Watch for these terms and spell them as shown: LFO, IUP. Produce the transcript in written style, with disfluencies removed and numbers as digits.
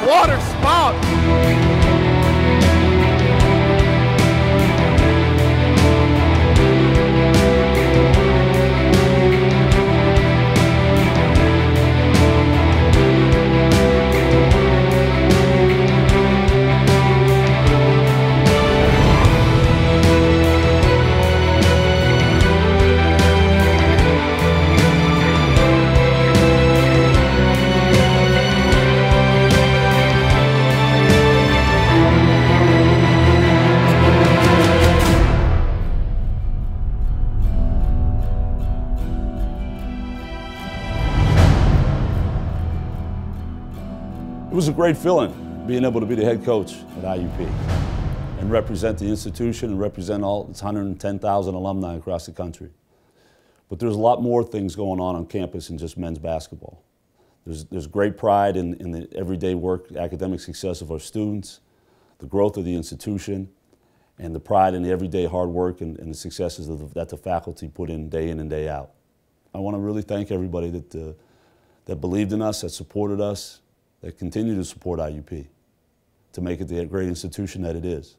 the water spout. It was a great feeling being able to be the head coach at IUP and represent the institution and represent all its 110,000 alumni across the country. But there's a lot more things going on campus than just men's basketball. There's great pride in the everyday work, academic success of our students, the growth of the institution, and the pride in the everyday hard work and the successes that the faculty put in and day out. I want to really thank everybody that believed in us, that supported us, that continue to support IUP to make it the great institution that it is.